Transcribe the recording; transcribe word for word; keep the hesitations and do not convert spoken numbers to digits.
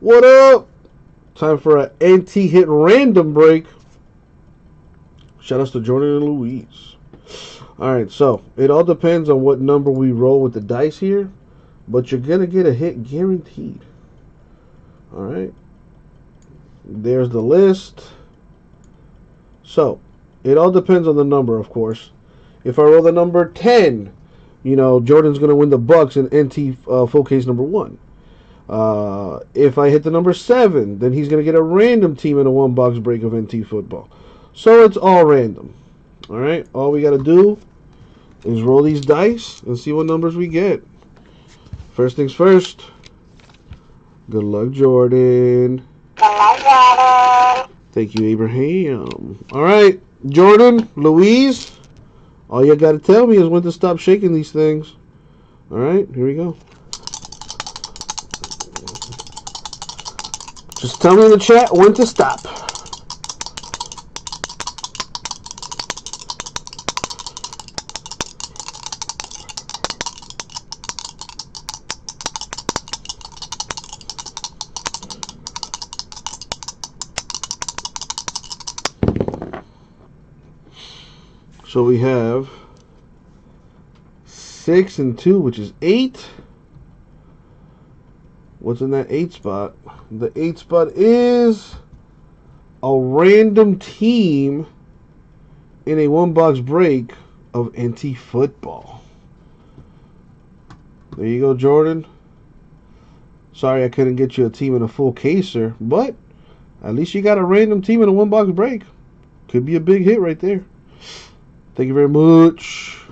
What up? Time for an N T hit random break. Shout outs to Jordan and Louise. Alright, so it all depends on what number we roll with the dice here, but you're going to get a hit guaranteed. Alright. There's the list. So it all depends on the number, of course. If I roll the number ten, you know, Jordan's going to win the bucks in N T uh, full case number one. Uh, if I hit the number seven, then he's going to get a random team in a one box break of N T football. So it's all random. All right. All we got to do is roll these dice and see what numbers we get. First things first. Good luck, Jordan. Good luck, Jordan. Thank you, Abraham. All right, Jordan, Louise. All you got to tell me is when to stop shaking these things. All right, here we go. Just tell me in the chat when to stop. So we have six and two, which is eight. What's in that eight spot? The eight spot is a random team in a one-box break of N T football. There you go, Jordan. Sorry I couldn't get you a team in a full caser, but at least you got a random team in a one-box break. Could be a big hit right there. Thank you very much.